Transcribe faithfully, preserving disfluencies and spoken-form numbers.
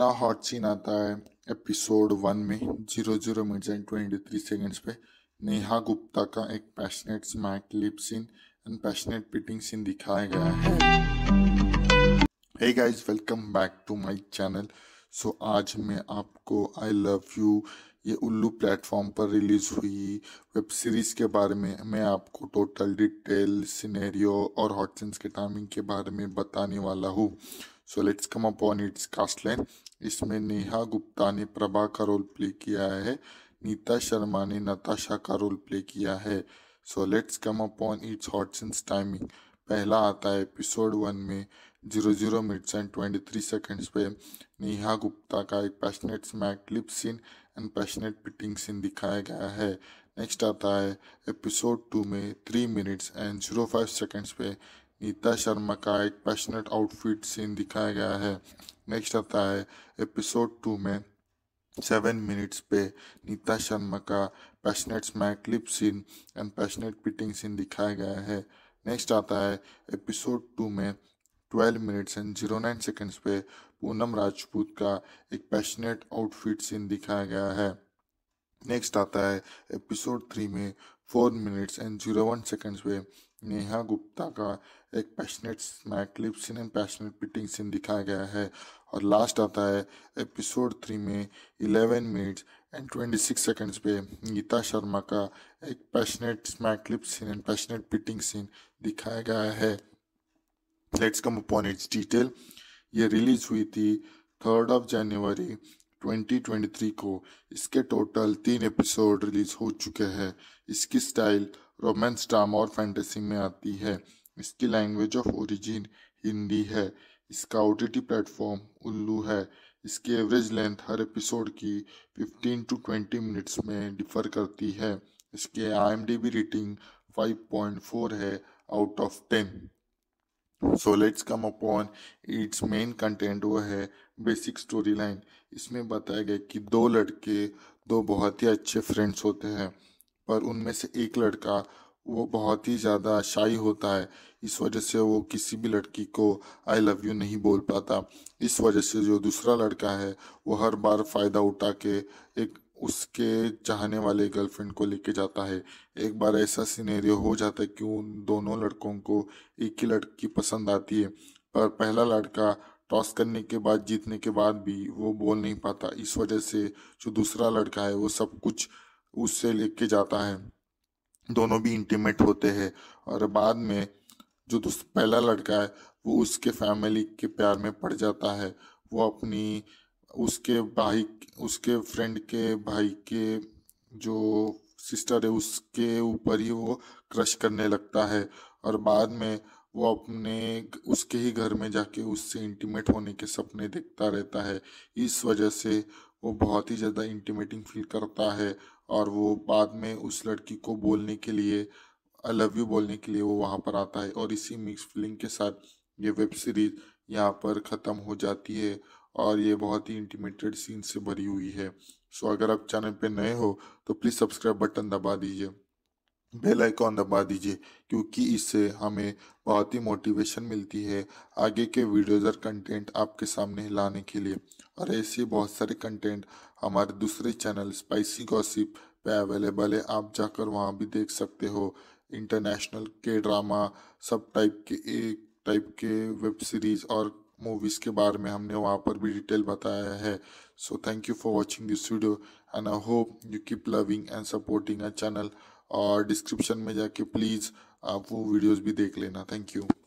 Hot scene आता है episode one में zero zero minutes and twenty three seconds पे नेहा गुप्ता का एक passionate smack lip scene and passionate petting scene दिखाया गया है। Hey guys, welcome back to my channel. So आज मैं आपको आई लव यू ये उल्लू प्लेटफॉर्म पर रिलीज हुई वेब सीरीज़ के बारे में मैं आपको टोटल डिटेल सिनेरियो और हॉट सीन्स के टाइमिंग के बारे में बताने वाला हूँ। So let's come upon its cast line. इसमें नेहा गुप्ता ने प्रभा का रोल प्ले किया है, नीता शर्मा ने नताशा का रोल प्ले किया है। So let's come upon its hot scenes timing. पहला आता है एपिसोड वन में zero zero minutes and twenty three seconds पे नेहा गुप्ता का एक passionate smack lip scene and passionate petting scene दिखाया गया है। नेक्स्ट आता है एपिसोड टू में three minutes and zero five seconds पे नीता शर्मा का एक पैशनेट आउटफिट सीन दिखाया गया है। नेक्स्ट आता है एपिसोड टू में सेवन मिनट्स पे नीता शर्मा का passionate smack lip scene and passionate petting scene दिखाया गया है। नेक्स्ट आता है एपिसोड टू में twelve minutes and zero nine seconds पे पूनम राजपूत का एक पैशनेट आउटफिट सीन दिखाया गया है। नेक्स्ट आता है एपिसोड थ्री में four minutes and zero one seconds पे नेहा गुप्ता का एक passionate smack lip scene and passionate petting scene दिखाया गया है। और लास्ट आता है एपिसोड थ्री में eleven minutes and twenty six seconds पे नीता शर्मा का एक passionate smack lip scene and passionate petting scene दिखाया गया है। Let's come upon its detail. ये रिलीज हुई थी third of January twenty twenty three को। इसके टोटल तीन एपिसोड रिलीज हो चुके हैं। इसकी स्टाइल रोमांस, ड्रामा और फैंटेसी में आती है। इसकी लैंग्वेज ऑफ ओरिजिन हिंदी है। इसका ओटीटी प्लेटफॉर्म उल्लू है। इसकी एवरेज लेंथ हर एपिसोड की फिफ्टीन टू ट्वेंटी मिनट्स में डिफर करती है। इसके IMDb rating five point four है out of ten. So let's come upon its main content. वो है बेसिक स्टोरी लाइन। इसमें बताया गया कि दो लड़के दो बहुत ही अच्छे फ्रेंड्स होते हैं, पर उनमें से एक लड़का वो बहुत ही ज़्यादा शाई होता है। इस वजह से वो किसी भी लड़की को आई लव यू नहीं बोल पाता। इस वजह से जो दूसरा लड़का है वो हर बार फ़ायदा उठा के एक उसके चाहने वाले गर्लफ्रेंड को लेके जाता है। एक बार ऐसा सिनेरियो हो जाता है कि उन दोनों लड़कों को एक ही लड़की पसंद आती है, पर पहला लड़का टॉस करने के बाद जीतने के बाद भी वो बोल नहीं पाता। इस वजह से जो दूसरा लड़का है वो सब कुछ उससे लेके जाता है। दोनों भी इंटीमेट होते हैं और बाद में जो पहला लड़का है वो उसके फैमिली के प्यार में पड़ जाता है। वो अपनी उसके भाई उसके फ्रेंड के भाई के जो सिस्टर है उसके ऊपर ही वो क्रश करने लगता है और बाद में वो अपने उसके ही घर में जाके उससे इंटीमेट होने के सपने देखता रहता है। इस वजह से वो बहुत ही ज़्यादा इंटीमेटिंग फील करता है और वो बाद में उस लड़की को बोलने के लिए आई लव यू बोलने के लिए वो वहाँ पर आता है। और इसी मिक्स फीलिंग के साथ ये वेब सीरीज़ यहाँ पर ख़त्म हो जाती है और ये बहुत ही इंटीमेटेड सीन से भरी हुई है। सो अगर आप चैनल पे नए हो तो प्लीज़ सब्सक्राइब बटन दबा दीजिए, बेल आइकॉन दबा दीजिए, क्योंकि इससे हमें बहुत ही मोटिवेशन मिलती है आगे के वीडियोज़ और कंटेंट आपके सामने लाने के लिए। और ऐसे बहुत सारे कंटेंट हमारे दूसरे चैनल स्पाइसी गॉसिप पे अवेलेबल है, आप जाकर वहाँ भी देख सकते हो। इंटरनेशनल के ड्रामा, सब टाइप के एक टाइप के वेब सीरीज़ और मूवीज़ के बारे में हमने वहाँ पर भी डिटेल बताया है। So thank you for watching this video and I hope you keep loving and supporting our channel. और डिस्क्रिप्शन में जाके प्लीज़ आप वो वीडियोस भी देख लेना। Thank you.